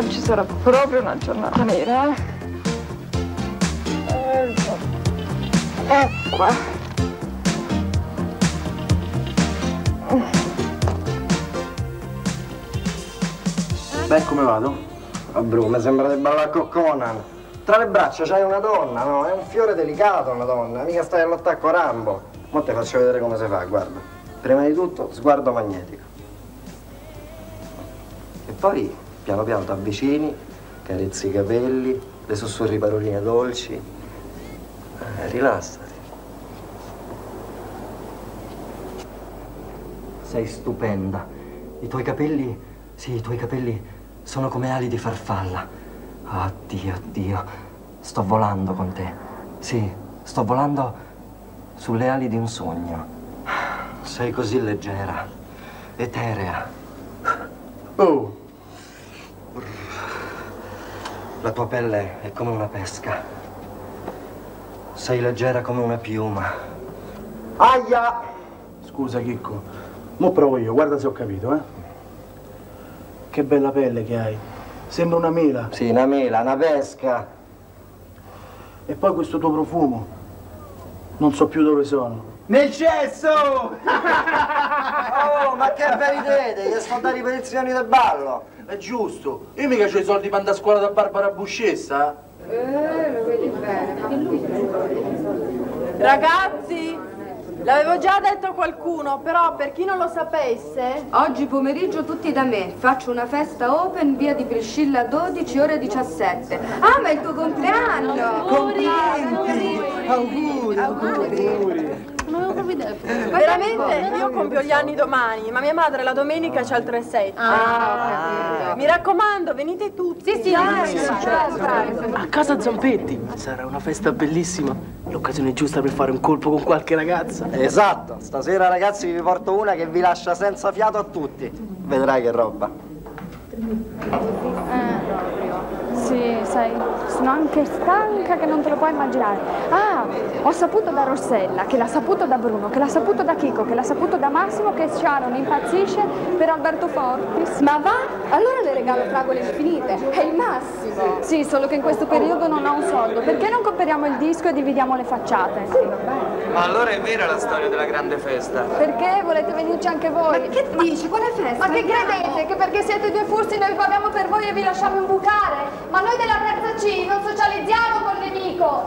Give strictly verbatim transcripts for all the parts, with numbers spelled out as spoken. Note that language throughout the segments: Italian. oggi sarà proprio una giornata nera. Ecco qua. Beh, come vado? A Bru, mi sembra di ballare con Conan. Tra le braccia c'hai una donna, no? È un fiore delicato una donna, mica stai all'attacco a Rambo. Mo' te faccio vedere come si fa, guarda. Prima di tutto, sguardo magnetico. E poi, piano piano ti avvicini, carezzi i capelli, le sussurri paroline dolci. Eh, rilassati. Sei stupenda. I tuoi capelli, sì, i tuoi capelli sono come ali di farfalla. Addio, addio. Sto volando con te. Sì, sto volando sulle ali di un sogno. Sei così leggera, eterea. Oh! La tua pelle è come una pesca. Sei leggera come una piuma. Aia! Scusa, Chicco. Mo' provo io, guarda se ho capito, eh. Che bella pelle che hai. Sembra una mela. Sì, una mela, una pesca. E poi questo tuo profumo. Non so più dove sono. Nel cesso! Oh, ma che veritete? Gli sto dando ripetizioni del ballo. È giusto. Io mica c'ho i soldi per andare a scuola da Barbara Buscessa. Eh, lo vedi bene. Ragazzi, l'avevo già detto a qualcuno, però per chi non lo sapesse... Oggi pomeriggio tutti da me. Faccio una festa open, via di Priscilla dodici, ore diciassette. Ah, ma è il tuo compleanno! Auguri! Auguri! Auguri! Auguri! Non avevo proprio idea. Veramente io compio gli anni domani, ma mia madre la domenica c'ha il tre sette. Ah, mi raccomando, venite tutti. Sì, sì, dai, dai. A casa Zampetti. Sarà una festa bellissima. L'occasione giusta per fare un colpo con qualche ragazza. Esatto. Stasera, ragazzi, vi porto una che vi lascia senza fiato a tutti. Vedrai che roba. Eh, sì, sai, sono anche stanca che non te lo puoi immaginare. Ah, ho saputo da Rossella, che l'ha saputo da Bruno, che l'ha saputo da Chicco, che l'ha saputo da Massimo, che Sharon impazzisce per Alberto Fortis. Ma va? Allora le regalo fragole infinite, è il massimo. Sì, solo che in questo periodo non ho un soldo. Perché non comperiamo il disco e dividiamo le facciate? Sì, va bene. Ma allora è vera la storia della grande festa? Perché? Volete venirci anche voi? Ma che dici? Quale festa? Ma che credete? Che perché siete due fursi noi paghiamo per voi e vi lasciamo imbucare? Ma noi della terza C non socializziamo col nemico!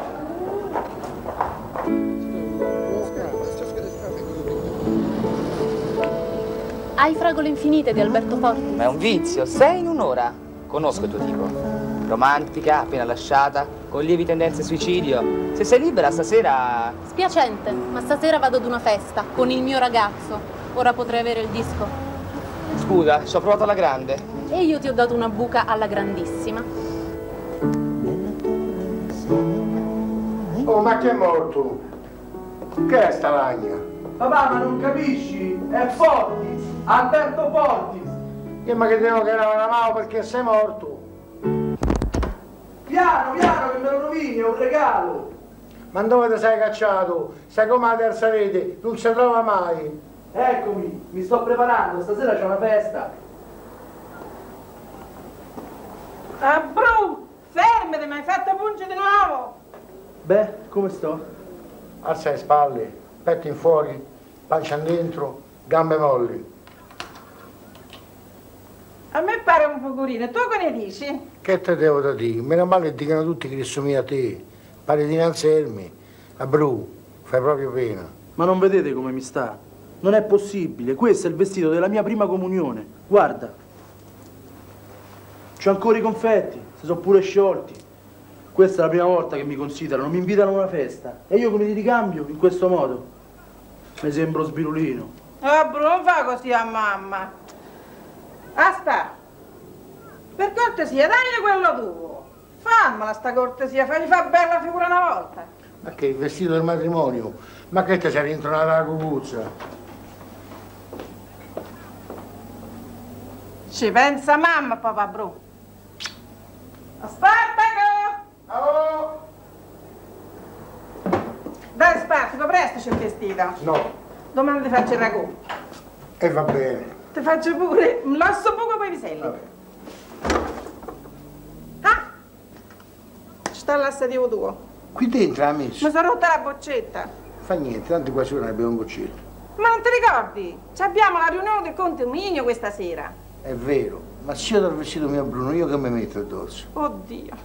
Hai fragole infinite di Alberto Fortis. Ma è un vizio, sei in un'ora. Conosco il tuo tipo. Romantica, appena lasciata, con lievi tendenze al suicidio. Se sei libera stasera... Spiacente, ma stasera vado ad una festa, con il mio ragazzo. Ora potrei avere il disco. Scusa, ci ho provato alla grande. E io ti ho dato una buca alla grandissima. Oh, ma che è morto? Che è sta lagna? Papà, ma non capisci? È Fortis, Alberto Fortis. Che ma che devo che era la mano perché sei morto? Piano, piano, che me lo rovini, è un regalo. Ma dove ti sei cacciato? Sei come la terza rete, non si trova mai. Eccomi, mi sto preparando, stasera c'è una festa. Ah, Bru, fermati, mi hai fatto punge di nuovo. Beh, come sto? Alza le spalle, petti in fuori, pancia dentro, gambe molli. A me pare un fucurino, tu che ne dici? Che te devo da dire? Meno male che dicono tutti che somiglia a te. Pare dinanzi a Elmi, a Bru, fai proprio pena. Ma non vedete come mi sta? Non è possibile, questo è il vestito della mia prima comunione. Guarda, c'ho ancora i confetti, si sono pure sciolti. Questa è la prima volta che mi considerano, mi invitano a una festa. E io come ti ricambio in questo modo? Mi sembro sbirulino. Oh, Bruno, non fa così a mamma. Asta, per cortesia, dagli quello tuo. Fammela sta cortesia, fagli fa bella figura una volta. Ma che il vestito del matrimonio? Ma che te sei rientrata la cucuzza? Ci pensa mamma, papà Bruno. Aspartaco! Oh. Dai, Spartico, presto c'è il vestito. No. Domani ti faccio il ragù. E eh, va bene. Ti faccio pure un lasso buco coi piselli. sta all'assadio tuo. Qui dentro l'ha messo? Mi sono rotta la boccetta. Fa niente, tanto qua sopra ne abbiamo un boccetto. Ma non ti ricordi? Ci abbiamo la riunione del condominio questa sera. È vero, ma se io do il vestito mio a Bruno, io che mi metto addosso? Oddio.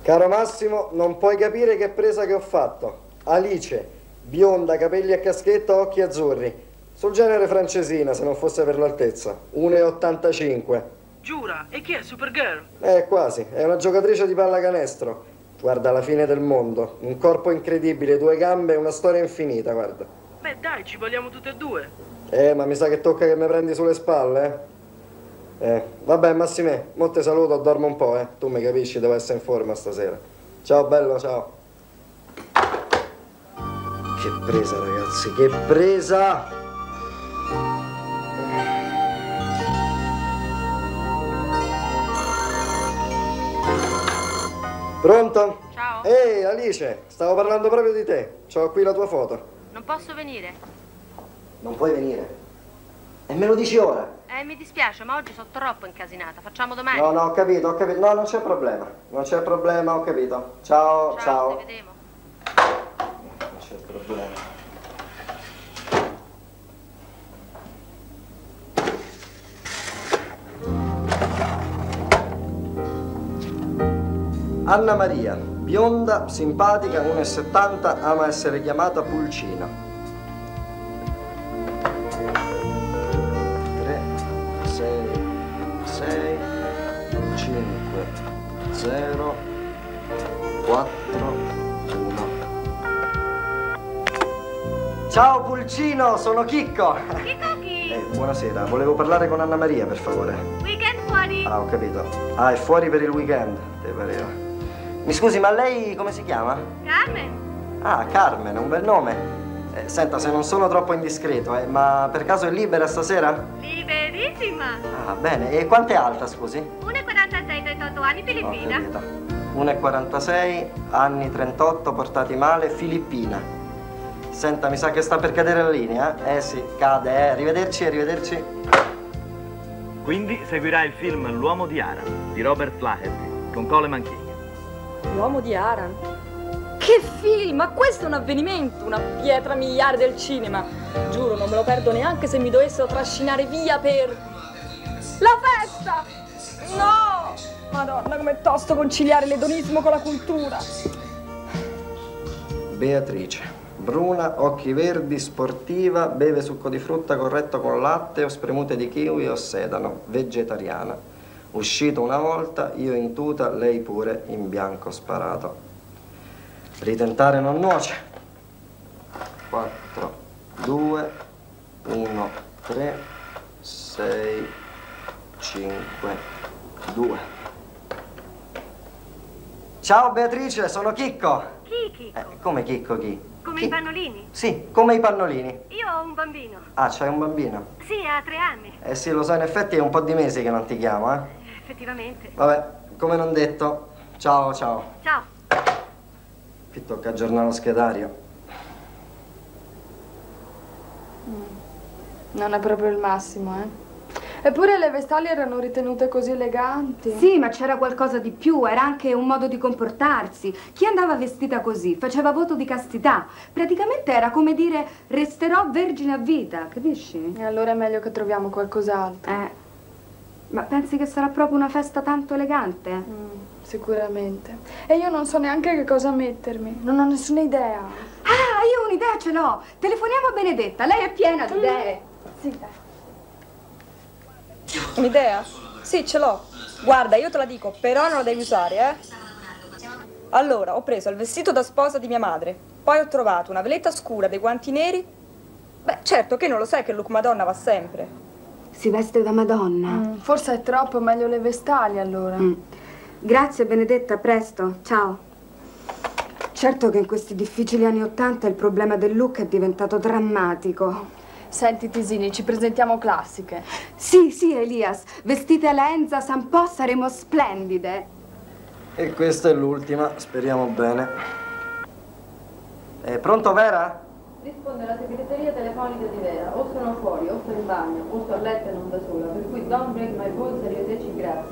Caro Massimo, non puoi capire che presa che ho fatto. Alice, bionda, capelli a caschetta, occhi azzurri. Sul genere francesina, se non fosse per l'altezza. uno e ottantacinque. Giura? E chi è? Supergirl? Eh, quasi. È una giocatrice di pallacanestro. Guarda, la fine del mondo. Un corpo incredibile, due gambe, una storia infinita, guarda. Beh, dai, ci vogliamo tutte e due. Eh, ma mi sa che tocca che mi prendi sulle spalle, eh? Eh, vabbè, Massimè, mo te saluto, dormo un po', eh? Tu mi capisci, devo essere in forma stasera. Ciao, bello, ciao. Che presa, ragazzi, che presa! Pronto? Ciao. Ehi, hey, Alice, stavo parlando proprio di te. C'ho qui la tua foto. Non posso venire. Non puoi venire? E me lo dici ora? Eh, mi dispiace, ma oggi sono troppo incasinata. Facciamo domani. No, no, ho capito, ho capito. No, non c'è problema. Non c'è problema, ho capito. Ciao, ciao. Ciao, ci vediamo. Non c'è problema. Anna Maria, bionda, simpatica, uno e settanta, ama essere chiamata Pulcina. tre, sei, sei, cinque, zero, quattro, uno. Ciao Pulcino, sono Chicco. Chicco chi? Eh, buonasera, volevo parlare con Anna Maria, per favore. Weekend fuori. Ah, ho capito. Ah, è fuori per il weekend, te pareva. Mi scusi, ma lei come si chiama? Carmen. Ah, Carmen, un bel nome. Eh, senta, se non sono troppo indiscreto, eh, ma per caso è libera stasera? Liberissima. Ah, bene. E quanto è alta, scusi? uno e quarantasei, trentotto anni, filippina. Oh, uno e quarantasei, anni trentotto, portati male, filippina. Senta, mi sa che sta per cadere la linea. Eh sì, cade, eh. Arrivederci, arrivederci. Quindi seguirà il film L'Uomo di Aran, di Robert Flaherty, con Coleman King. L'Uomo di Aran? Che film! Ma questo è un avvenimento, una pietra miliare del cinema. Giuro, non me lo perdo neanche se mi dovessero trascinare via per... la festa! No! Madonna, com'è tosto conciliare l'edonismo con la cultura. Beatrice, bruna, occhi verdi, sportiva, beve succo di frutta corretto con latte o spremute di kiwi o sedano, vegetariana. Uscito una volta, io in tuta, lei pure in bianco sparato. Ritentare non nuoce. quattro, due, uno, tre, sei, cinque, due. Ciao Beatrice, sono Chicco. Chi Chicco? Eh, come Chicco chi? Come chi? I pannolini? Sì, come i pannolini. Io ho un bambino. Ah, c'hai un bambino? Sì, ha tre anni. Eh sì, lo so, in effetti è un po' di mesi che non ti chiamo, eh? Effettivamente. Vabbè, come non detto, ciao, ciao. Ciao. Qui tocca aggiornare lo schedario. Mm. Non è proprio il massimo, eh? Eppure le vestali erano ritenute così eleganti. Sì, ma c'era qualcosa di più, era anche un modo di comportarsi. Chi andava vestita così faceva voto di castità. Praticamente era come dire, resterò vergine a vita, capisci? E allora è meglio che troviamo qualcos'altro. Eh. Ma pensi che sarà proprio una festa tanto elegante? Mm, sicuramente. E io non so neanche che cosa mettermi, non ho nessuna idea. Ah, io un'idea ce l'ho! Telefoniamo a Benedetta, lei è piena di idee. Mm. Sì, dai. Un'idea? Sì, ce l'ho. Guarda, io te la dico, però non la devi usare, eh. Allora, ho preso il vestito da sposa di mia madre, poi ho trovato una veletta scura, dei guanti neri. Beh, certo che non lo sai che il look Madonna va sempre. Si veste da Madonna. Mm, forse è troppo, meglio le vestali allora. Mm. Grazie Benedetta, presto, ciao. Certo che in questi difficili anni ottanta il problema del look è diventato drammatico. Senti Tisini, ci presentiamo classiche. Sì, sì Elias, vestite alla Enza, San Po' saremo splendide. E questa è l'ultima, speriamo bene. È pronto Vera? Risponde alla segreteria telefonica di Vera, o sono fuori, o sono in bagno, o sto a letto e non da sola, per cui don't break my balls, arrivederci, grazie.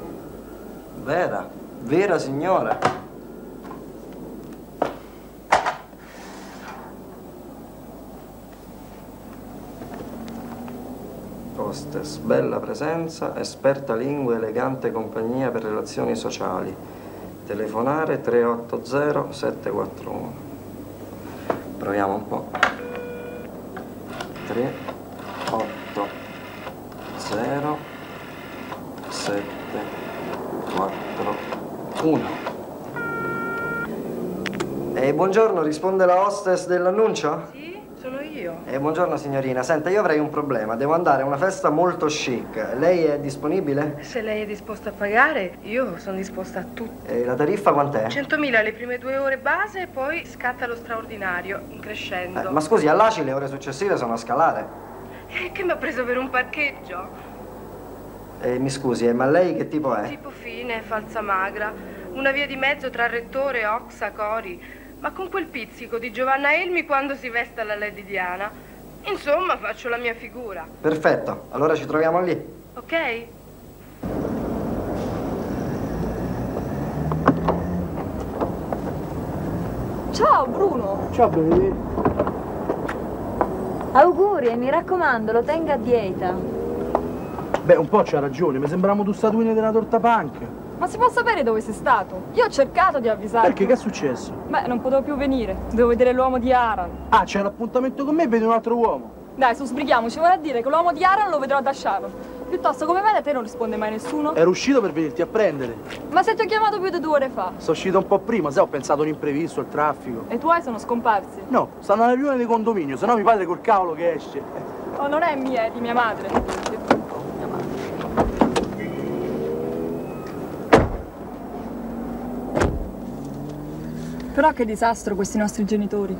Vera, Vera signora. hostess, bella presenza, esperta lingua, elegante compagnia per relazioni sociali. Telefonare tre otto zero sette quattro uno. Proviamo un po'. tre otto zero sette quattro uno. E buongiorno, risponde la hostess dell'annuncio? Sì. Sono io. Eh, buongiorno signorina, senta, io avrei un problema, devo andare a una festa molto chic, lei è disponibile? Se lei è disposta a pagare, io sono disposta a tutto. E la tariffa quant'è? centomila le prime due ore base e poi scatta lo straordinario, in crescendo. Eh, ma scusi, all'A C I le ore successive sono a scalare. Eh, che mi ha preso per un parcheggio? Eh, mi scusi, eh, ma lei che tipo è? Tipo fine, falsa magra, una via di mezzo tra Rettore, Oxa, Cori... ma con quel pizzico di Giovanna Elmi quando si veste alla Lady Diana. Insomma, faccio la mia figura. Perfetto, allora ci troviamo lì. Ok. Ciao Bruno. Ciao baby. Auguri e mi raccomando, lo tenga a dieta. Beh, un po' c'ha ragione, mi sembramo due statuine della torta punk. Ma si può sapere dove sei stato? Io ho cercato di avvisarti. Perché? Che è successo? Beh, non potevo più venire. Devo vedere L'Uomo di Aran. Ah, c'è l'appuntamento con me e vedo un altro uomo. Dai, su, sbrighiamoci. Vorrà dire che L'Uomo di Aran lo vedrò da Sharon. Piuttosto, come mai da te non risponde mai nessuno? Ero uscito per venirti a prendere. Ma se ti ho chiamato più di due ore fa? Sono uscito un po' prima, sai, ho pensato all'imprevisto, al traffico. E i tuoi sono scomparsi? No, stanno alla riunione di condominio, sennò mio padre col cavolo che esce. Oh, non è mia, è di mia madre. Però che disastro questi nostri genitori.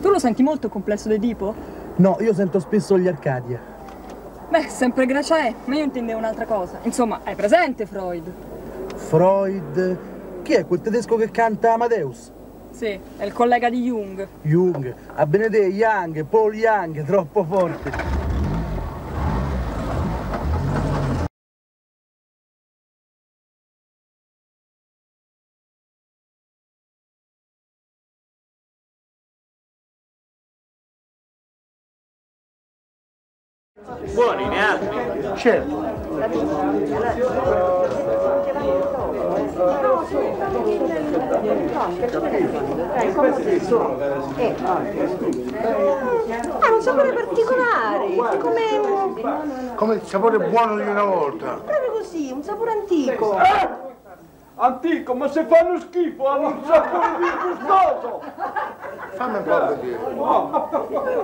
Tu lo senti molto il complesso d'Edipo? No, io sento spesso gli Arcadia. Beh, sempre Gracia è, ma io intendevo un'altra cosa. Insomma, hai presente Freud? Freud? Chi è quel tedesco che canta Amadeus? Sì, è il collega di Jung. Jung, a Benedetta, Young, Paul Young, troppo forte. Buoni, ne altri? Certo. Ah, un sapore particolare, come... come il sapore buono di una volta. Proprio così, un sapore antico. Eh? Antico, ma se fanno schifo hanno un sapore disgustoso. Fammi un po' vedere.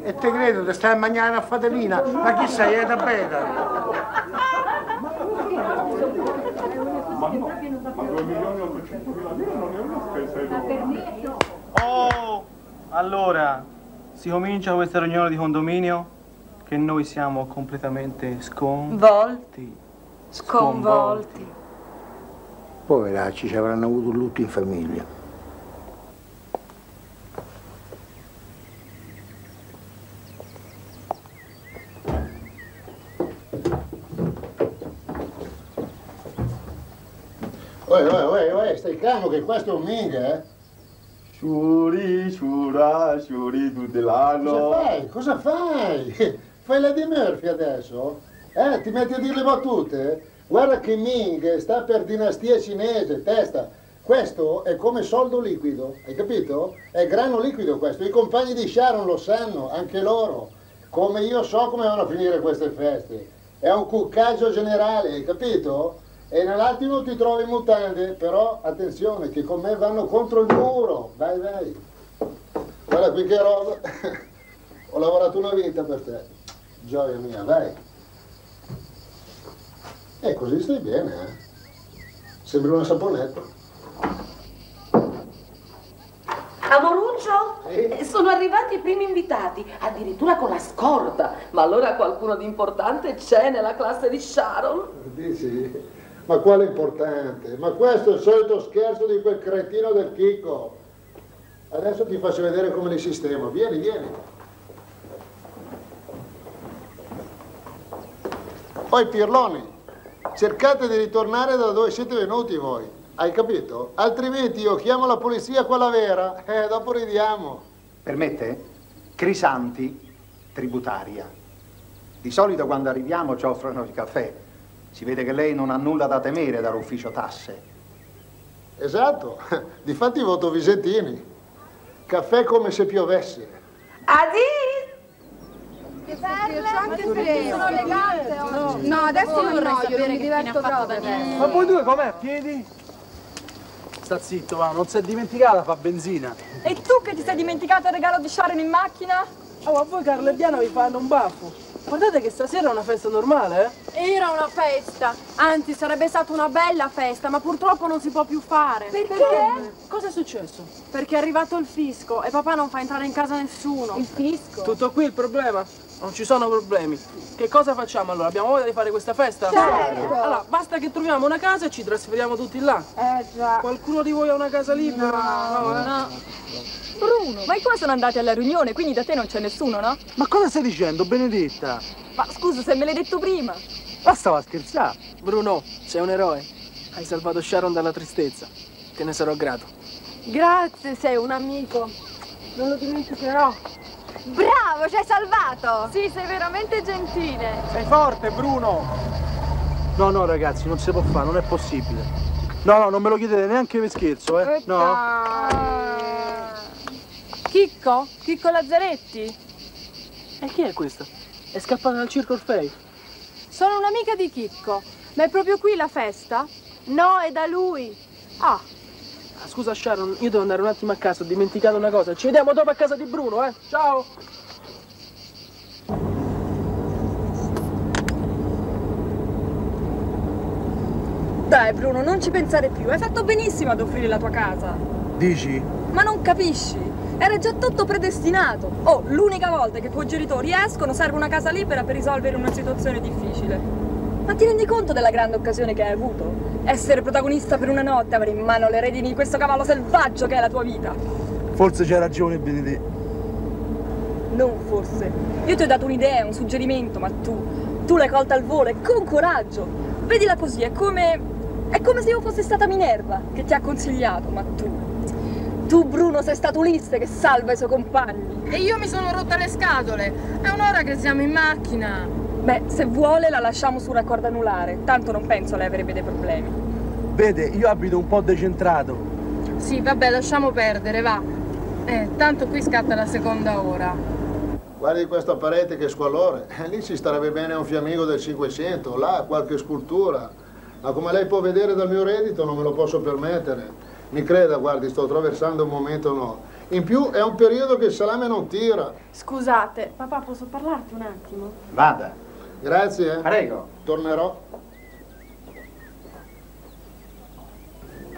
Oh. E te credo, te stai a mangiare una fatelina, ma chi sei? È da beta. Ma no, ma due milioni ottocentomila lire non è una spesa enorme. Oh, allora, si comincia questa riunione di condominio che noi siamo completamente sconvolti. Sconvolti. Poveracci, ci avranno avuto un lutto in famiglia. Uè, uè, uè, uè, stai calmo che questo è un minga, eh? Ciuri, ciura, ciuri tutto l'anno. Cosa fai? Cosa fai? Fai la di Murphy adesso? Eh, ti metti a dire le battute? Guarda che Ming sta per dinastia cinese, testa. Questo è come soldo liquido, hai capito? È grano liquido questo, i compagni di Sharon lo sanno, anche loro. Come io so come vanno a finire queste feste. È un cuccaggio generale, hai capito? E nell'attimo ti trovi in mutande, però attenzione che con me vanno contro il muro, vai vai. Guarda qui che roba, ho lavorato una vita per te, gioia mia, vai. E così stai bene, eh? Sembri una saponetta. Amoruccio, sì? Sono arrivati i primi invitati, addirittura con la scorta, ma allora qualcuno di importante c'è nella classe di Sharon? Dici? Ma quale importante? Ma questo è il solito scherzo di quel cretino del Chicco. Adesso ti faccio vedere come li sistemo. Vieni, vieni. Poi pirloni, cercate di ritornare da dove siete venuti voi. Hai capito? Altrimenti io chiamo la polizia con la Vera e eh, dopo ridiamo. Permette? Crisanti tributaria. Di solito quando arriviamo ci offrono il caffè. Si vede che lei non ha nulla da temere dall'ufficio tasse. Esatto, difatti voto Visettini. Caffè come se piovesse. Aziz! Che belle, anche se sono elegante oggi. No, adesso non voglio, mi diverto proprio. Ma voi due com'è, a piedi? Sta zitto, ma non si è dimenticata, fa benzina. E tu che ti sei dimenticato il regalo di Sharon in macchina? Oh, ma voi Carlo e Diana vi fanno un baffo. Guardate che stasera è una festa normale, eh? Era una festa, anzi sarebbe stata una bella festa, ma purtroppo non si può più fare. Perché? Perché? Cosa è successo? Perché è arrivato il fisco e papà non fa entrare in casa nessuno. Il fisco? Tutto qui il problema? Non ci sono problemi. Che cosa facciamo allora? Abbiamo voglia di fare questa festa? Certo! Allora, basta che troviamo una casa e ci trasferiamo tutti là. Eh già. Qualcuno di voi ha una casa libera? No, no, no. Bruno, ma i qua sono andati alla riunione, quindi da te non c'è nessuno, no? Ma cosa stai dicendo, Benedetta? Ma scusa, se me l'hai detto prima. Ma stavo a scherzare. Bruno, sei un eroe. Hai salvato Sharon dalla tristezza. Te ne sarò grato. Grazie, sei un amico. Non lo dimenticherò. Bravo, ci hai salvato! Sì, sei veramente gentile. Sei forte, Bruno! No, no, ragazzi, non si può fare, non è possibile. No, no, non me lo chiedete neanche per scherzo, eh? No. Chicco? Chicco Lazzaretti? E chi è questa? È scappata dal Circo Orfei? Sono un'amica di Chicco. Ma è proprio qui la festa? No, è da lui. Ah. Scusa Sharon, io devo andare un attimo a casa, ho dimenticato una cosa. Ci vediamo dopo a casa di Bruno, eh? Ciao! Dai Bruno, non ci pensare più. Hai fatto benissimo ad offrire la tua casa. Dici? Ma non capisci? Era già tutto predestinato. Oh, l'unica volta che i tuoi genitori escono serve una casa libera per risolvere una situazione difficile. Ma ti rendi conto della grande occasione che hai avuto? Essere protagonista per una notte, avere in mano le redini di questo cavallo selvaggio che è la tua vita. Forse c'hai ragione, Benedetta. Non forse. Io ti ho dato un'idea, un suggerimento, ma tu, tu l'hai colta al volo e con coraggio. Vedila così, è come... è come se io fossi stata Minerva che ti ha consigliato, ma tu... tu, Bruno, sei stato Ulisse che salva i suoi compagni. E io mi sono rotta le scatole. È un'ora che siamo in macchina. Beh, se vuole la lasciamo sul raccordo anulare, tanto non penso lei avrebbe dei problemi. Vede, io abito un po' decentrato. Sì, vabbè, lasciamo perdere, va. Eh, tanto qui scatta la seconda ora. Guardi questa parete che squallore, lì ci starebbe bene un fiammingo del Cinquecento, là qualche scultura. Ma come lei può vedere dal mio reddito non me lo posso permettere. Mi creda, guardi, sto attraversando un momento no. In più è un periodo che il salame non tira. Scusate, papà, posso parlarti un attimo? Vada. Grazie. Prego. Tornerò.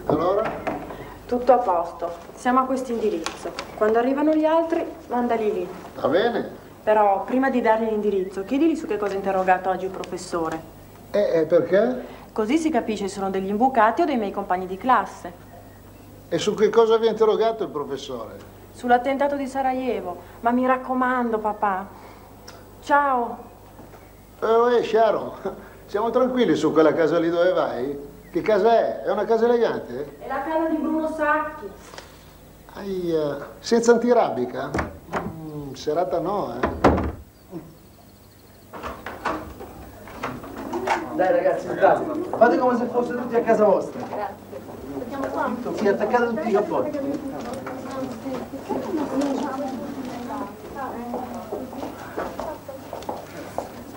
Allora? Tutto a posto. Siamo a questo indirizzo. Quando arrivano gli altri, mandali lì. Va bene. Però, prima di dargli l'indirizzo, chiedigli su che cosa ha interrogato oggi il professore. E, e perché? Così si capisce se sono degli imbucati o dei miei compagni di classe. E su che cosa vi ha interrogato il professore? Sull'attentato di Sarajevo. Ma mi raccomando, papà. Ciao. Oh, eh, Sharon, siamo tranquilli su quella casa lì dove vai? Che casa è? È una casa elegante? È la casa di Bruno Sacchi. Aia, senza antirabica? Mm, serata no, eh. Dai ragazzi, entrate. Fate come se fosse tutti a casa vostra. Grazie. Sì, attaccate tutti i cappotti.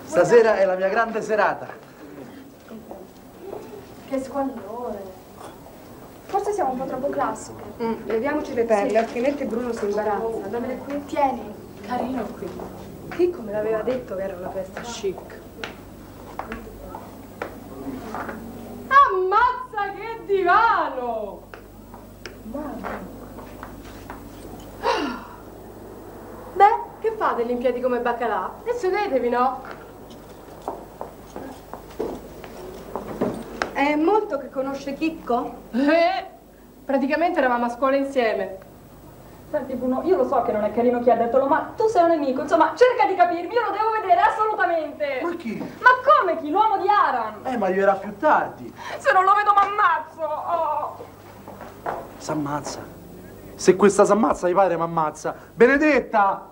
Stasera è la mia grande serata. Che squallore. Forse siamo un po' troppo classiche. Mm, leviamoci le perle, sì. Altrimenti Bruno si imbarazza. Dammele qui. Tieni. Carino qui. Qui come l'aveva detto che era una festa chic. Ammazza che divano! Mamma. Beh, che fate gli impiedi come baccalà? E sedetevi, no? È molto che conosce Chicco? Eh, praticamente eravamo a scuola insieme. Senti Bruno, io lo so che non è carino chiedertelo, ma tu sei un amico, insomma, cerca di capirmi, io lo devo vedere assolutamente. Ma chi? Ma come chi? L'uomo di Aran. Eh, ma io era più tardi. Se non lo vedo m'ammazzo. Oh. S'ammazza. Se questa s'ammazza, mio padre m'ammazza. Benedetta!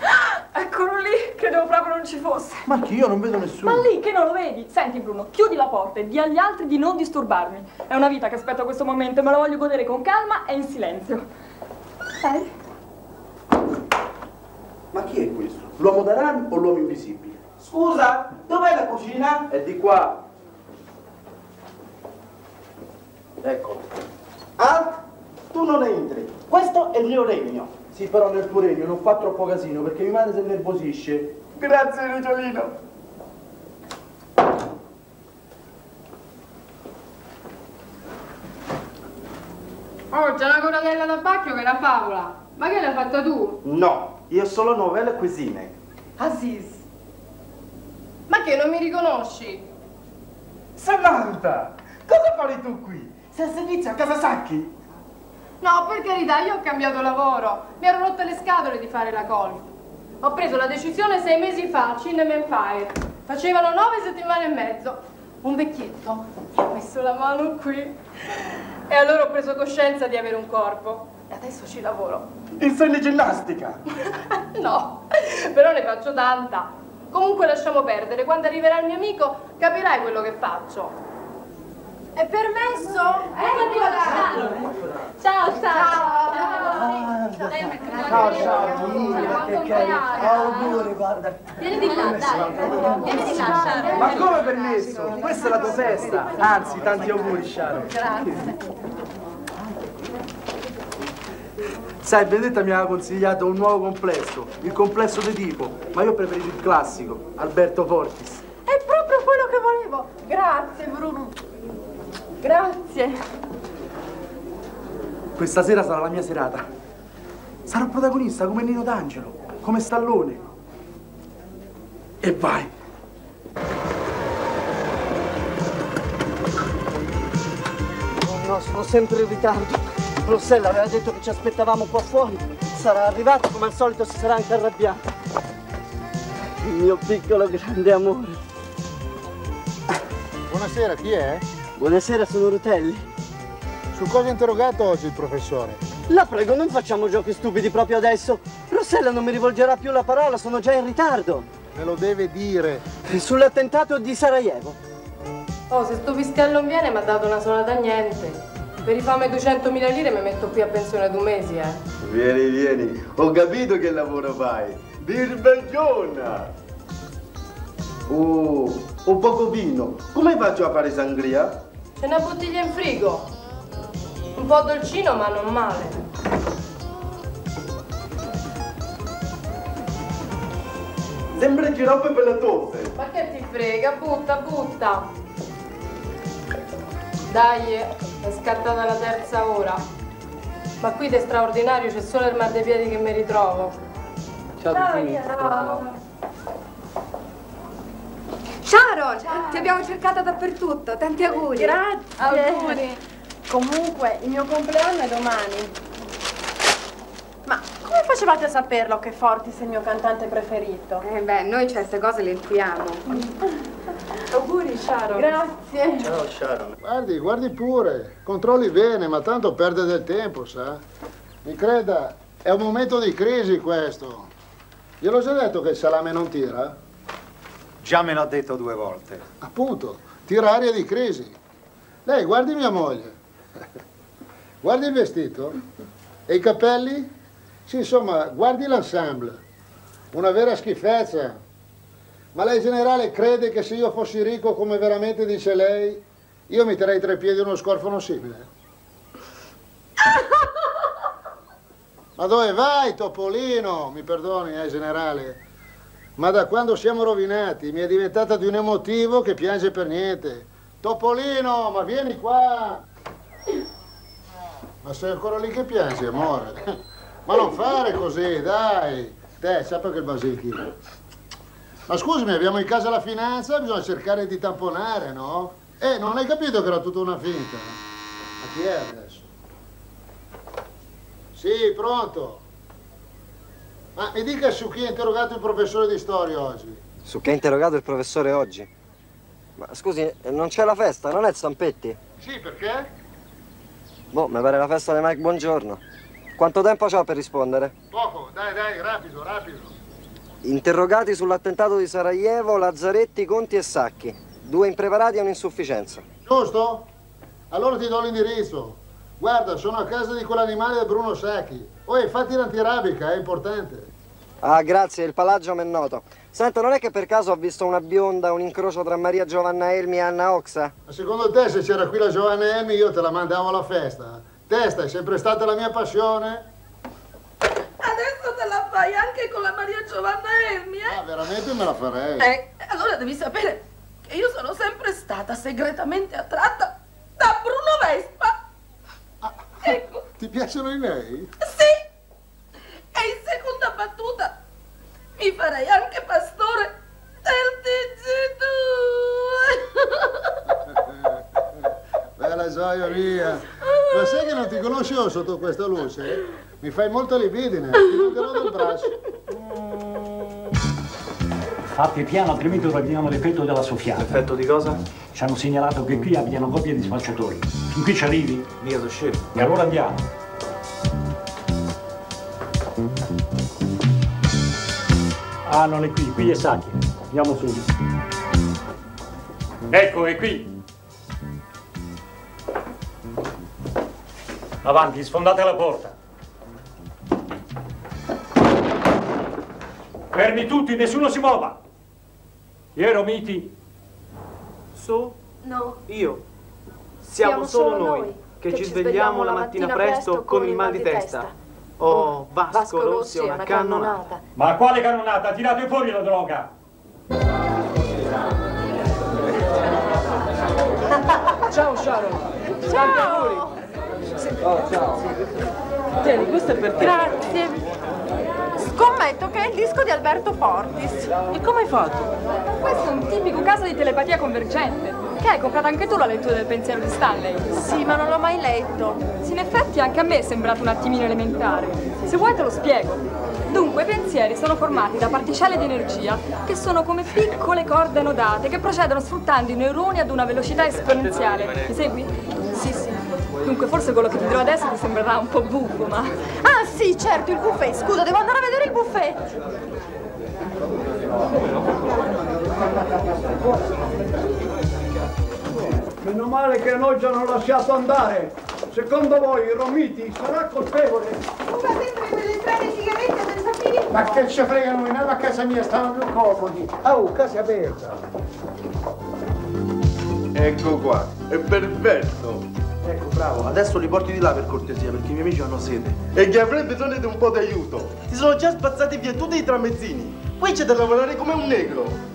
Ah, eccolo lì, credevo proprio non ci fosse. Ma che io non vedo nessuno. Ma lì che non lo vedi. Senti Bruno, chiudi la porta e di agli altri di non disturbarmi. È una vita che aspetto a questo momento e me la voglio godere con calma e in silenzio. Dai. Ma chi è questo? L'uomo d'Aran o l'uomo invisibile? Scusa, dov'è la cucina? È di qua. Ecco. Ah, tu non entri. Questo è il mio regno. Sì, però nel tuo regno non fa troppo casino perché mia madre si innervosisce. Grazie, Ricciolino. Oh, c'è una coratella d'abbacchio che è una favola. Ma che l'hai fatta tu? No, io solo novelle e cuisine. Aziz. Ma che, non mi riconosci? Samantha, cosa fai tu qui? Sei a servizio a casa Sacchi? No, per carità, io ho cambiato lavoro. Mi ero rotta le scatole di fare la golf. Ho preso la decisione sei mesi fa, Cinema Empire. Facevano nove settimane e mezzo. Un vecchietto mi ha messo la mano qui. E allora ho preso coscienza di avere un corpo. E adesso ci lavoro. Insegni ginnastica? No, però ne faccio tanta. Comunque lasciamo perdere. Quando arriverà il mio amico, capirai quello che faccio. È permesso? Eccola! Ciao, ciao! Ciao, ciao! Ciao, auguri, guarda! Vieni di là, dai! Vieni di là, Sharon! Ma come permesso? Questa è la tua festa! Anzi, tanti auguri, Sharon! Grazie! Sai, Benedetta mi aveva consigliato un nuovo complesso, il complesso di tipo, ma io ho preferito il classico, Alberto Fortis. È proprio quello che volevo! Grazie, Bruno! Grazie. Questa sera sarà la mia serata. Sarò protagonista come Nino D'Angelo, come Stallone. E vai. Oh no, sono sempre in ritardo. Rossella aveva detto che ci aspettavamo qua fuori. Sarà arrivata, come al solito si sarà anche arrabbiata. Il mio piccolo grande amore. Buonasera, chi è? Buonasera, sono Rutelli. Su cosa ha interrogato oggi il professore? La prego, non facciamo giochi stupidi proprio adesso. Rossella non mi rivolgerà più la parola, sono già in ritardo. Me lo deve dire. Sull'attentato di Sarajevo. Oh, se sto fiscal non viene mi ha dato una sonata niente. Per i fame duecentomila lire mi metto qui a pensione due mesi, eh. Vieni, vieni. Ho capito che lavoro fai. Birbagiona. Oh, un poco vino. Come faccio a fare sangria? C'è una bottiglia in frigo. Un po' dolcino, ma non male. Sembra giraffe per la tosse. Ma che ti frega? Butta, butta. Dai, è scattata la terza ora. Ma qui di straordinario c'è solo il mal dei piedi che mi ritrovo. Ciao a tutti. Ciao. Sharon, ciao. Ti abbiamo cercata dappertutto, tanti auguri. Grazie. Auguri. Comunque, il mio compleanno è domani. Ma come facevate a saperlo che Fortis è il mio cantante preferito? Eh beh, noi certe cose le intuiamo. Mm. Auguri, Sharon. Grazie. Ciao, Sharon. Guardi, guardi pure. Controlli bene, ma tanto perde del tempo, sa? Mi creda, è un momento di crisi questo. Gliel'ho già detto che il salame non tira? Già me l'ha detto due volte. Appunto, tira aria di crisi. Lei, guardi mia moglie. Guardi il vestito. E i capelli? Sì, insomma, guardi l'ensemble. Una vera schifezza. Ma lei, generale, crede che se io fossi ricco, come veramente dice lei, io mi terrei tra i piedi uno scorfano simile? Ma dove vai, Topolino? Mi perdoni, eh, generale. Ma da quando siamo rovinati mi è diventata di un emotivo che piange per niente. Topolino, ma vieni qua! Ma sei ancora lì che piangi, amore? Ma non fare così, dai! Te, sappi che il basilichino. Ma scusami, abbiamo in casa la finanza, bisogna cercare di tamponare, no? Eh, non hai capito che era tutta una finta? Ma chi è adesso? Sì, pronto! Ma mi dica su chi ha interrogato il professore di storia oggi. Su chi ha interrogato il professore oggi? Ma scusi, non c'è la festa, non è il Zampetti? Sì, perché? Boh, mi pare la festa di Mike Buongiorno. Quanto tempo c'ho per rispondere? Poco, dai, dai, rapido, rapido. Interrogati sull'attentato di Sarajevo, Lazzaretti, Conti e Sacchi. Due impreparati e un'insufficienza. Giusto? Allora ti do l'indirizzo. Guarda, sono a casa di quell'animale del Bruno Sacchi. Oh, fatti l'antirabica, è importante. Ah, grazie, il palagio m'è noto. Senta, non è che per caso ho visto una bionda, un incrocio tra Maria Giovanna Elmi e Anna Oxa? Ma secondo te se c'era qui la Giovanna Elmi io te la mandavo alla festa? Testa, è sempre stata la mia passione. Adesso te la fai anche con la Maria Giovanna Elmi, eh? Ah, veramente me la farei. Eh, allora devi sapere che io sono sempre stata segretamente attratta da Bruno Vespa. Ah, ecco. Ti piacciono i miei? Sì. E in seconda battuta mi farei anche pastore del T G due. Bella gioia mia. Ma sai che non ti conoscevo sotto questa luce? Mi fai molta libidine. Ti mancherò del braccio. Fatti piano, altrimenti roviniamo l'effetto della soffiata. L'effetto di cosa? Ci hanno segnalato che qui abitano coppie di spacciatori. Fin qui ci arrivi? Mica so scemo. E allora andiamo. Ah, non è qui, qui è Sacchi. Andiamo subito. Ecco, è qui. Avanti, sfondate la porta. Fermi tutti, nessuno si muova. Iero miti. So? No. Io. Siamo, Siamo solo noi, noi che, che ci svegliamo la mattina presto, presto con il mal di testa. testa. Oh, Vasco, Vasco Rossi, una, una cannonata. cannonata. Ma quale cannonata? Tirate fuori la droga! Ciao Sharon! Ciao! Oh, ciao! Tieni, questo è per te. Grazie. Scommetto che è il disco di Alberto Fortis. E come hai fatto? Questo è un tipico caso di telepatia convergente. Che hai comprato anche tu la lettura del pensiero di Stanley? Sì, ma non l'ho mai letto. Sì, in effetti anche a me è sembrato un attimino elementare. Se vuoi te lo spiego. Dunque, i pensieri sono formati da particelle di energia che sono come piccole corde annodate che procedono sfruttando i neuroni ad una velocità esponenziale. Mi segui? Sì, sì. Dunque, forse quello che ti dirò adesso ti sembrerà un po' buffo, ma... Ah, sì, certo, il buffet. Scusa, devo andare a vedere il buffet. Meno male che noi ci hanno lasciato andare. Secondo voi Romiti sarà colpevole? Ma sempre per le strade sigarette del Sapini. Ma che ci fregano, noi a casa mia stanno più comodi. Oh, casa aperta. Ecco qua, è perfetto. Ecco, bravo, adesso li porti di là per cortesia, perché i miei amici hanno sete. E che avrebbe bisogno di un po' di aiuto. Si sono già spazzati via tutti i tramezzini. Qui c'è da lavorare come un negro.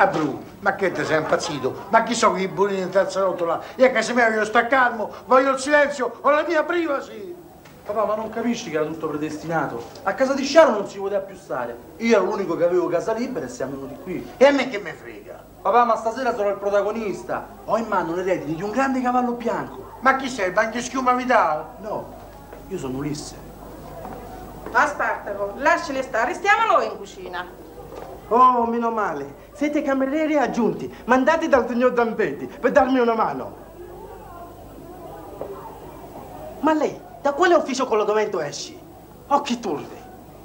Ah, Bruno, ma che te sei impazzito? Ma chi sono i burini in tazzarotto là? Io a casa mia voglio sta calmo, voglio il silenzio, ho la mia privacy! Papà, ma non capisci che era tutto predestinato? A casa di Sharon non si poteva più stare. Io ero l'unico che avevo casa libera e siamo venuti qui. E a me che me frega? Papà, ma stasera sono il protagonista. Ho in mano le redini di un grande cavallo bianco. Ma chi sei, il bagnoschiuma Vidal? No, io sono Ulisse. Ma Spartaco, lasciali stare, stiamo noi in cucina. Oh, meno male. Siete camerieri aggiunti, mandati dal signor Zampetti per darmi una mano. Ma lei, da quale ufficio con l'odomento esci? Occhi turvi,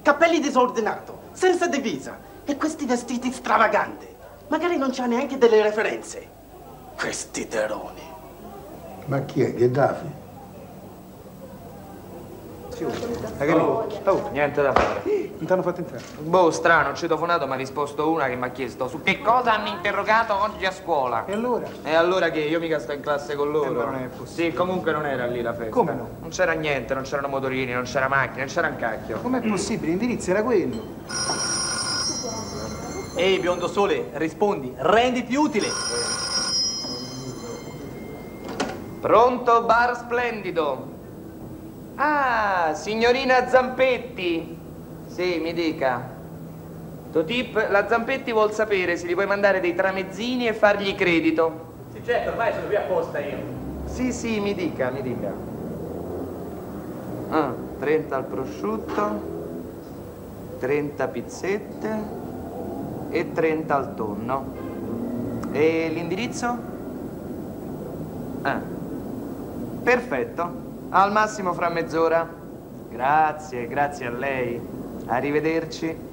capelli disordinati, senza divisa e questi vestiti stravaganti. Magari non c'ha neanche delle referenze. Questi teroni. Ma chi è? Gheddafi? Oh, oh, niente da fare. Non t'hanno fatto entrare? Boh, strano, ho citofonato, mi ha risposto una che mi ha chiesto su che cosa hanno interrogato oggi a scuola. E allora? E allora che? Io mica sto in classe con loro. Eh, non è possibile. Sì, comunque non era lì la festa. Come no? Non c'era niente, non c'erano motorini, non c'era macchina, non c'era un cacchio. Com'è mm. possibile? L'indirizzo era quello. Ehi, biondo sole, rispondi, renditi utile. Pronto, bar splendido. Ah, signorina Zampetti. Sì, mi dica. Totip, la Zampetti vuol sapere se gli puoi mandare dei tramezzini e fargli credito. Sì. certo, ormai sono qui apposta io. Sì, sì, mi dica, mi dica. Ah, trenta al prosciutto, trenta pizzette e trenta al tonno. E l'indirizzo? Ah, perfetto. Al massimo fra mezz'ora. Grazie, grazie a lei. Arrivederci.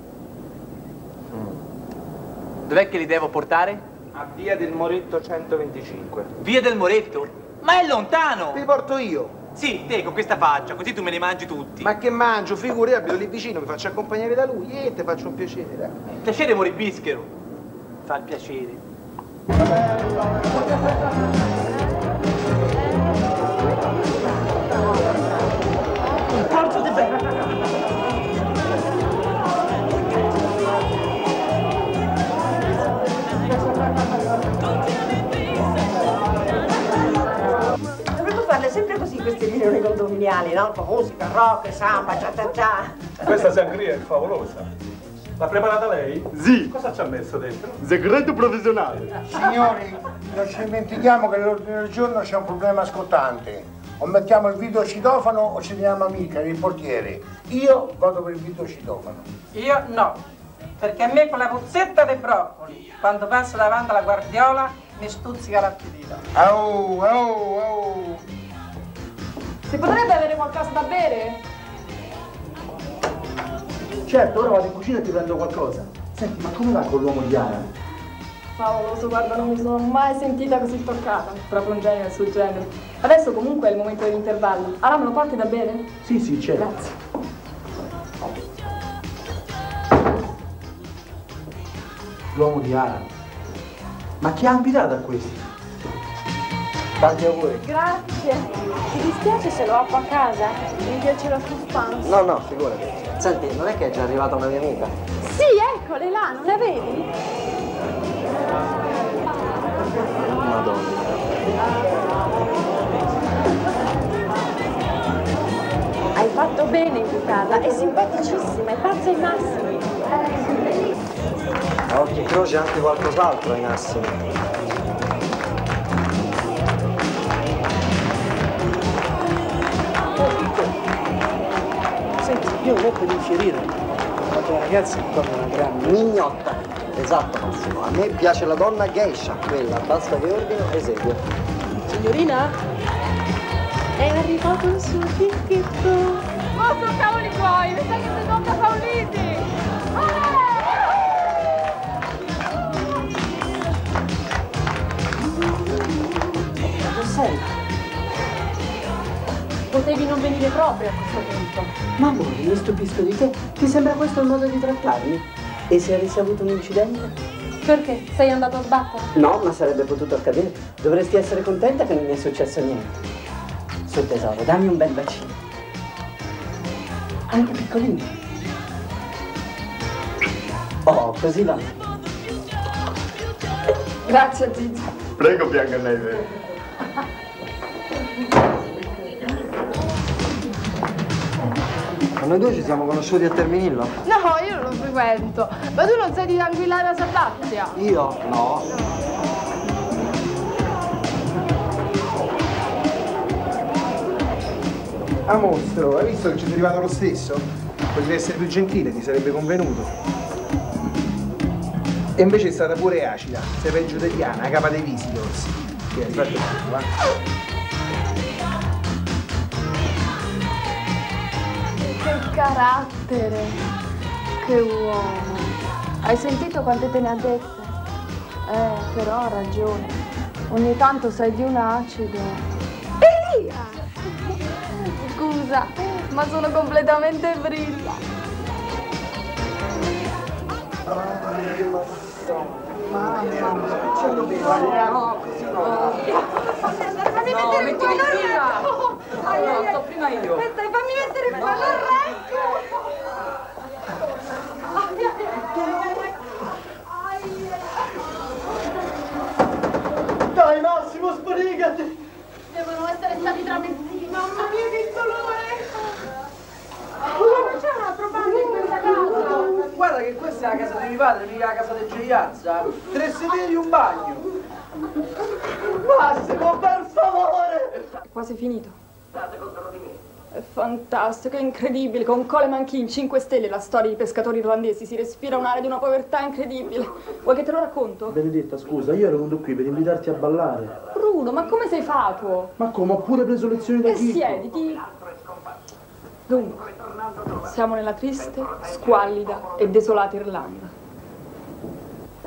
Dov'è che li devo portare? A Via del Moretto centoventicinque. Via del Moretto? Ma è lontano! Ti porto io. Sì, te, con questa faccia, così tu me li mangi tutti. Ma che mangio, figurati, abito lì vicino, mi faccio accompagnare da lui e te faccio un piacere, dai. Piacere mori bischero. Fa il piacere. Un porto di bello. Sempre così queste riunioni condominiali, no? Musica, rock, samba, cia cia cia. Questa sangria è favolosa. L'ha preparata lei? Sì. Cosa ci ha messo dentro? Segreto professionale. Signori, non ci dimentichiamo che nell'ordine del giorno c'è un problema scottante. O mettiamo il videocitofono o ci diamo amica, il portiere. Io vado per il videocitofono. Io no, perché a me quella puzzetta dei broccoli, quando passo davanti alla guardiola, mi stuzzica l'appetito. Au, au, au. Si potrebbe avere qualcosa da bere? Certo, ora vado in cucina e ti prendo qualcosa. Senti, ma come va con l'uomo di Aran? Favoloso, guarda, non mi sono mai sentita così toccata. Proprio un genio il suo genere. Adesso comunque è il momento dell'intervallo. Allora me lo porti da bere? Sì, sì, certo. Grazie. L'uomo di Aran. Ma chi ha abitato a questi? Tanti auguri. Grazie. Ti dispiace se lo appo a casa? Mi piace la suspense. No, no, figurati. Senti, non è che è già arrivata una mia amica? Sì, eccole là, non la vedi? Madonna. Hai fatto bene in casa, è simpaticissima, è pazza ai massimi. A occhi croce anche qualcos'altro ai massimi. Senti, io non ho per infierire, ma tua ragazza è proprio una grande mignotta. Esatto, Massimo, a me piace la donna geisha, quella, basta che ordino, eseguo. Signorina, è arrivato il suo ticchetto. Oh, sono cavoli tuoi, mi sa che sei tocca Paoliti. Ma tu sei? Potevi non venire proprio a questo punto. Ma amore, mi stupisco di te. Ti sembra questo il modo di trattarmi? E se avessi avuto un incidente? Perché? Sei andato a sbattere? No, ma sarebbe potuto accadere. Dovresti essere contenta che non mi è successo niente. Su tesoro, dammi un bel bacino. Anche piccolino. Oh, così va. Grazie, Zizi. Prego, Biancaneve. Ma noi due ci siamo conosciuti a Terminillo? No, io non lo frequento. Ma tu non sei di Anguillara Sabazia? Io? No. Ah, mostro, hai visto che ci sei arrivato lo stesso? Potevi essere più gentile, ti sarebbe convenuto. E invece è stata pure acida. Sei peggio di Diana, capa dei visitors. Che hai fatto tutto, va? Che carattere, che uomo. Hai sentito quante te ne ha dette? Eh, però ha ragione. Ogni tanto sei di un acido. Elia! Scusa, ma sono completamente brilla. Mamma mia, ce l'ho bene. No, così no. No, mettimi via. Ah, no, no, sto prima io. Aspetta, fammi mettere qua l'arrecco. Dai Massimo, sbrigati. Devono essere stati travestiti. Mamma mia, che dolore. Oh, non c'è un altro bagno in questa casa? Guarda che questa è la casa di mio padre, mica la casa del gioiazza. Tre sedili e un bagno. Massimo, per favore! È quasi finito. È fantastico, è incredibile. Con Coleman King, cinque stelle, la storia di pescatori irlandesi. Si respira un'area di una povertà incredibile. Vuoi che te lo racconto? Benedetta, scusa, io ero venuto qui per invitarti a ballare. Bruno, ma come sei fatuo? Ma come? Ho pure preso lezioni da Chicco. E siediti. Dunque, siamo nella triste, squallida e desolata Irlanda.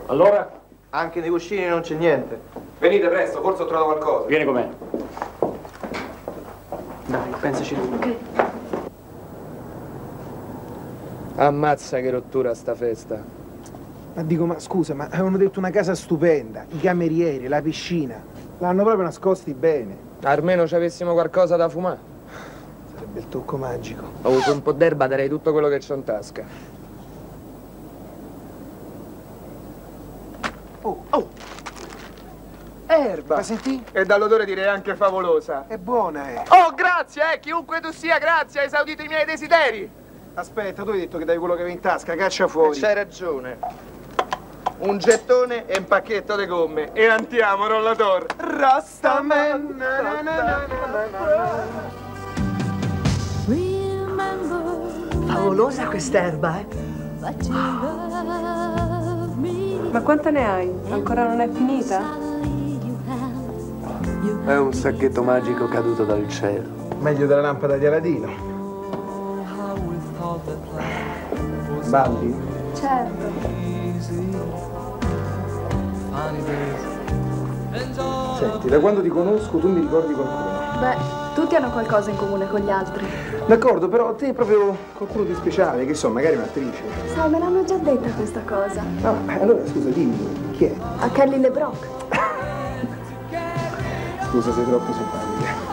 Allora? Anche nei cuscini non c'è niente. Venite presto, forse ho trovato qualcosa. Vieni con me. Dai, pensaci tu. Okay. Ammazza che rottura sta festa. Ma dico, ma scusa, ma avevano detto una casa stupenda, i camerieri, la piscina. L'hanno proprio nascosti bene. Almeno ci avessimo qualcosa da fumare. Sarebbe il tocco magico. Ho avuto un po' d'erba, darei tutto quello che c'ho in tasca. Oh, oh! Erba! Ma senti? E dall'odore direi anche favolosa. È buona, eh! Oh, grazie, eh! Chiunque tu sia, grazie, hai esaudito i miei desideri! Aspetta, tu hai detto che dai quello che avevi in tasca, caccia fuori! E c'hai ragione! Un gettone e un pacchetto di gomme, e andiamo, rollator! Rastaman! Favolosa quest'erba, eh! Oh. Ma quanta ne hai? Ancora non è finita? È un sacchetto magico caduto dal cielo. Meglio della lampada di Aladino. Balli? Certo. Senti, da quando ti conosco tu mi ricordi qualcuno. Beh, tutti hanno qualcosa in comune con gli altri. D'accordo, però te è proprio qualcuno di speciale, che so, magari un'attrice. Sai, me l'hanno già detta questa cosa. Ah, allora scusa, dimmi, chi è? A Kelly Lebrock. Scusa, sei troppo simpatica.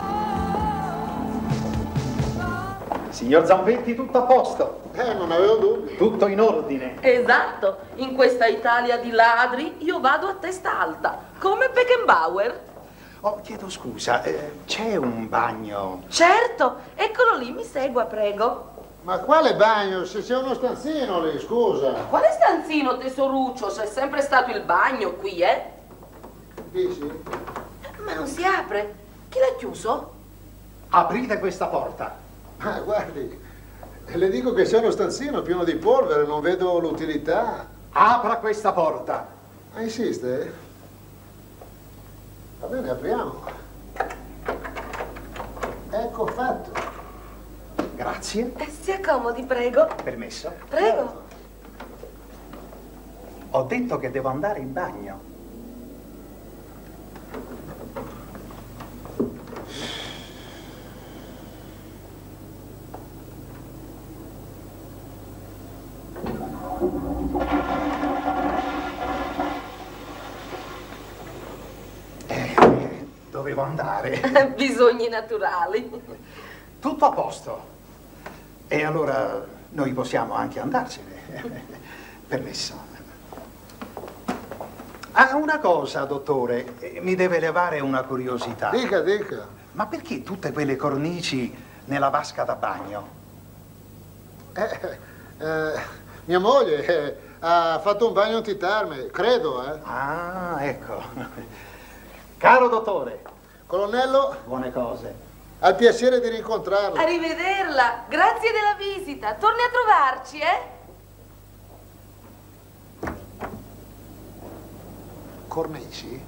Signor Zampetti, tutto a posto. Eh, non avevo dubbi. Tutto in ordine. Esatto, in questa Italia di ladri io vado a testa alta, come Beckenbauer. Oh, chiedo scusa, eh, c'è un bagno? Certo, eccolo lì, mi segua, prego. Ma quale bagno? Se c'è uno stanzino lì, scusa. Ma quale stanzino, tesoruccio? C'è sempre stato il bagno qui, eh? Dici? Ma non si apre. Chi l'ha chiuso? Aprite questa porta. Ma guardi, le dico che c'è uno stanzino pieno di polvere, non vedo l'utilità. Apra questa porta. Ma insiste, eh? Va bene, apriamo. Ecco fatto. Grazie. Eh, si accomodi, prego. Permesso? Prego. Ho detto che devo andare in bagno. Dovevo andare. Bisogni naturali. Tutto a posto. E allora noi possiamo anche andarcene. Permesso. Ah, una cosa, dottore, mi deve levare una curiosità. Dica, dica. Ma perché tutte quelle cornici nella vasca da bagno? Eh, eh, mia moglie eh, ha fatto un bagno antitarme, credo, eh. Ah, ecco. Caro dottore. Colonnello. Buone cose. Al piacere di rincontrarla. Arrivederla. Grazie della visita. Torni a trovarci, eh? Cornici?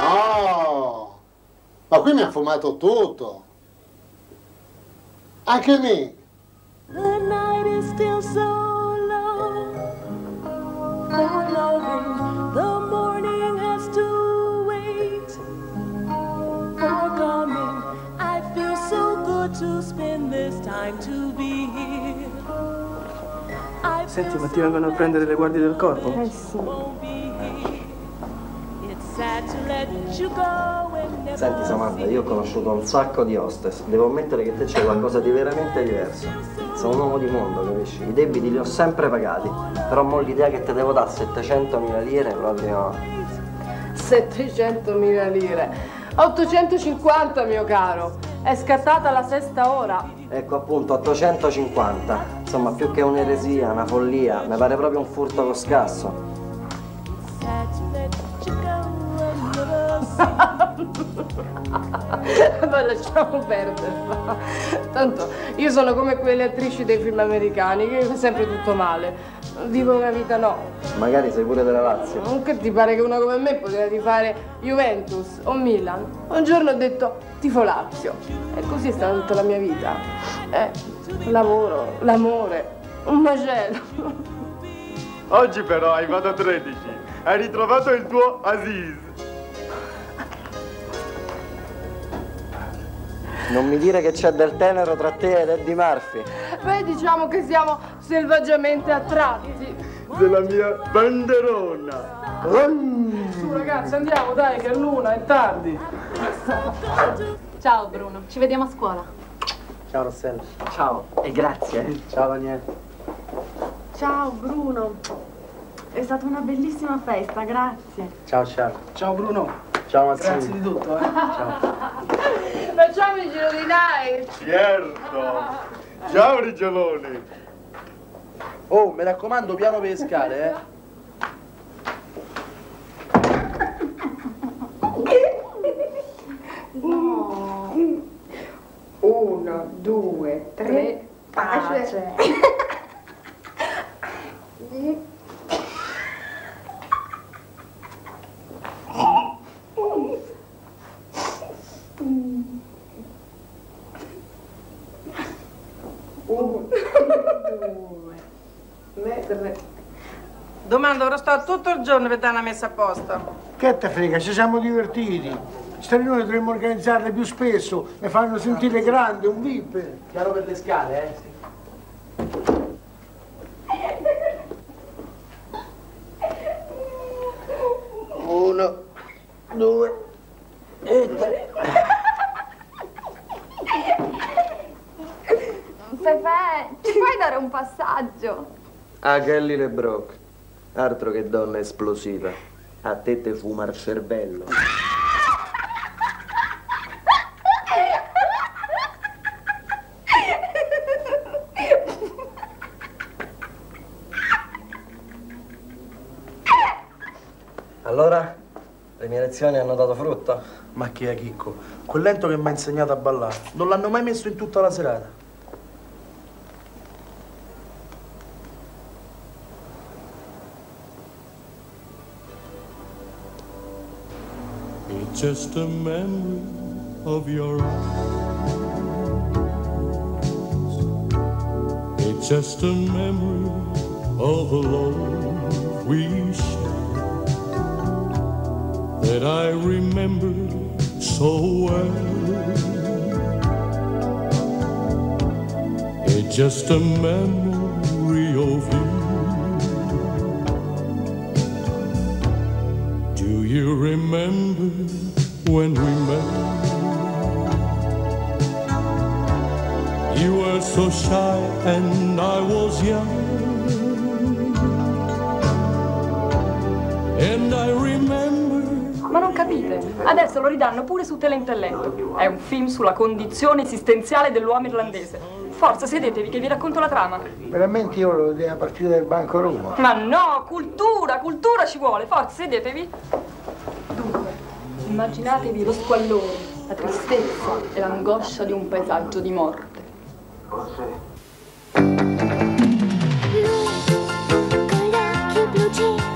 No. No. Ma qui mi ha fumato tutto. Anche me. The night is still so long, for loving, the morning has to wait. For coming, I feel so good to spend this time to be here. Senti, ma ti vengono a prendere le guardie del corpo? Eh sì. Senti Samantha, io ho conosciuto un sacco di hostess. Devo ammettere che te c'è qualcosa di veramente diverso. Sono un uomo di mondo, capisci? I debiti li ho sempre pagati. Però mo l'idea che te devo dare settecentomila lire proprio... settecentomila lire? ottocentocinquanta, mio caro! È scattata la sesta ora. Ecco appunto, ottocentocinquanta. Insomma, più che un'eresia, una follia, mi pare proprio un furto con scasso. Poi lasciamo perdere. Tanto io sono come quelle attrici dei film americani che fa sempre tutto male. Vivo una vita no. Magari sei pure della Lazio. Non che ti pare che uno come me poteva tifare Juventus o Milan? Un giorno ho detto tifo Lazio. E così è stata tutta la mia vita. Eh, lavoro, l'amore, un macello. Oggi però hai vado a tredici. Hai ritrovato il tuo Aziz. Non mi dire che c'è del tenero tra te ed Eddie Murphy. Beh, diciamo che siamo selvaggiamente attratti. Della mia banderona. Su ragazzi, andiamo, dai, che è l'una, è tardi. Ciao Bruno, ci vediamo a scuola. Ciao Rossella. Ciao, e grazie. Ciao Daniele. Ciao Bruno. È stata una bellissima festa, grazie. Ciao Sharon. Ciao Bruno. Ciao Massimo. Grazie di tutto, eh. Ciao. Facciamo il giro di Nai. Certo. Ciao Rigioloni. Oh, mi raccomando, piano per le scale, eh. No. Uno, due, tre, tre pace. pace. Domanda, ora sto tutto il giorno per dare una messa a posto. Che te frega, ci siamo divertiti. Queste riunioni dovremmo organizzarle più spesso, ne fanno sentire grande, un V I P. Chiaro per le scale, eh? Sì. Uno, due e tre. Pepe, ci puoi dare un passaggio? A Kelly Lebrock, altro che donna esplosiva. A te te fuma il cervello. Allora, le mie lezioni hanno dato frutto? Ma chi è Chicco? Quel lento che mi ha insegnato a ballare. Non l'hanno mai messo in tutta la serata. Just a memory of your arms. It's just a memory of a love we shared that I remember so well. It's just a memory of you. Do you remember? When we met, you were so shy and I was young. And I remember. Ma non capite? Adesso lo ridanno pure su Teleintelletto. È un film sulla condizione esistenziale dell'uomo irlandese. Forza, sedetevi che vi racconto la trama. Veramente io lo vedevo a partire dal Banco Roma. Ma no, cultura, cultura ci vuole. Forza, sedetevi. Immaginatevi lo squallore, la tristezza e l'angoscia di un paesaggio di morte. Lui, con gli occhi blu